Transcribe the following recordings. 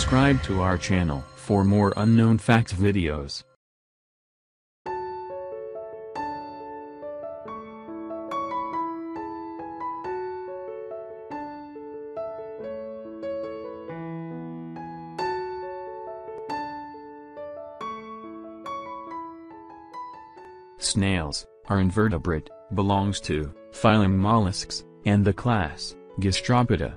Subscribe to our channel for more unknown fact videos. Snails are invertebrate, belongs to phylum mollusks, and the class Gastropoda.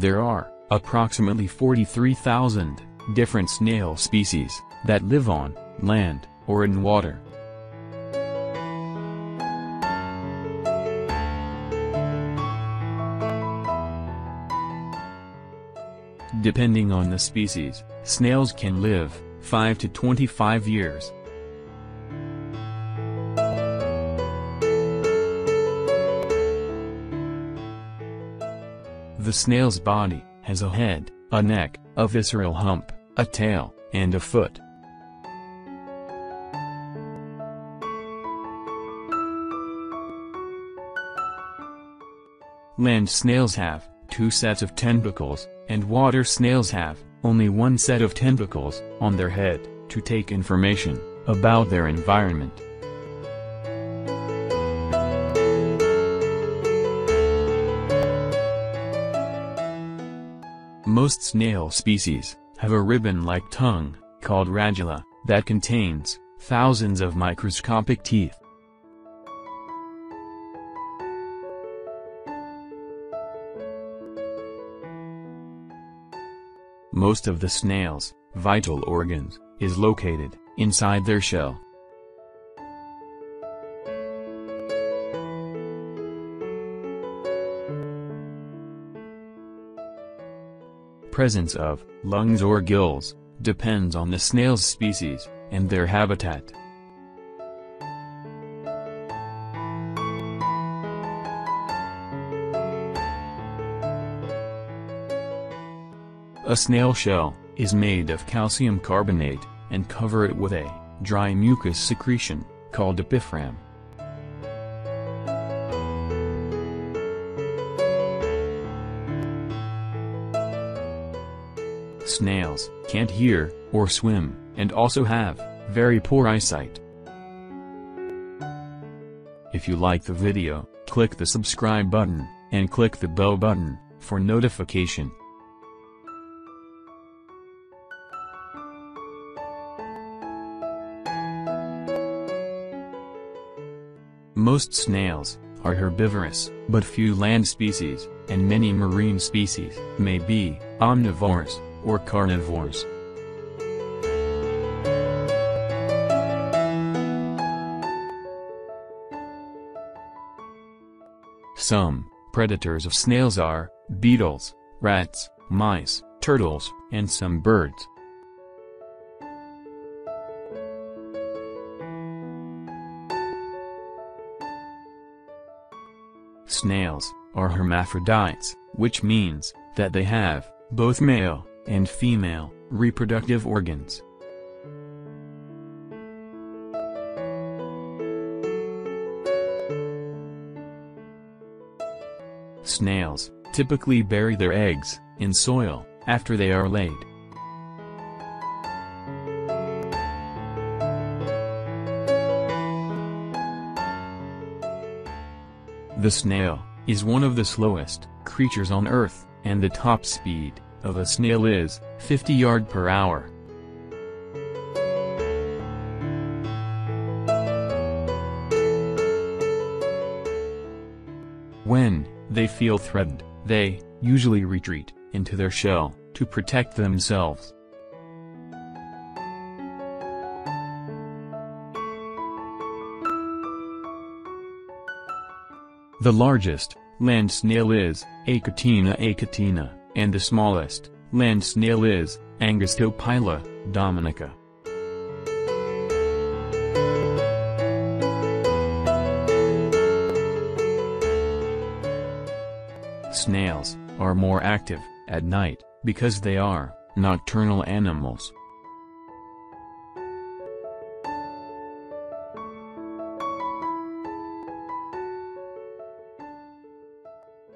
There are approximately 43,000 different snail species that live on land or in water. Depending on the species, snails can live 5 to 25 years. The snail's body has a head, a neck, a visceral hump, a tail, and a foot. Land snails have 2 sets of tentacles, and water snails have only 1 set of tentacles on their head to take information about their environment. Most snail species have a ribbon-like tongue, called radula, that contains thousands of microscopic teeth. Most of the snail's vital organs is located inside their shell. Presence of lungs or gills depends on the snail's species and their habitat. A snail shell is made of calcium carbonate, and cover it with a dry mucus secretion, called epiphragm. Snails can't hear or swim, and also have very poor eyesight. If you like the video, click the subscribe button, and click the bell button for notification. Most snails are herbivorous, but few land species, and many marine species, may be omnivores or carnivores. Some predators of snails are beetles, rats, mice, turtles, and some birds. Snails are hermaphrodites, which means that they have both male and female reproductive organs. Snails typically bury their eggs in soil after they are laid. The snail is one of the slowest creatures on Earth, and the top speed of a snail is 50 yards per hour. When they feel threatened, they usually retreat into their shell to protect themselves. The largest land snail is Achatina achatina, and the smallest land snail is Angustopila dominica. Snails are more active at night because they are nocturnal animals.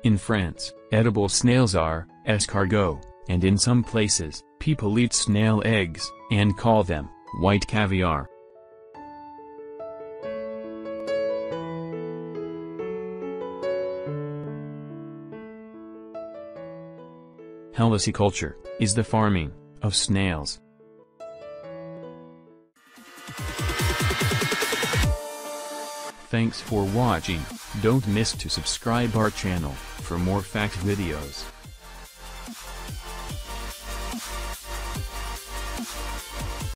In France, edible snails are escargot, and in some places, people eat snail eggs, and call them white caviar. Heliciculture is the farming of snails. Thanks for watching. Don't miss to subscribe our channel for more fact videos.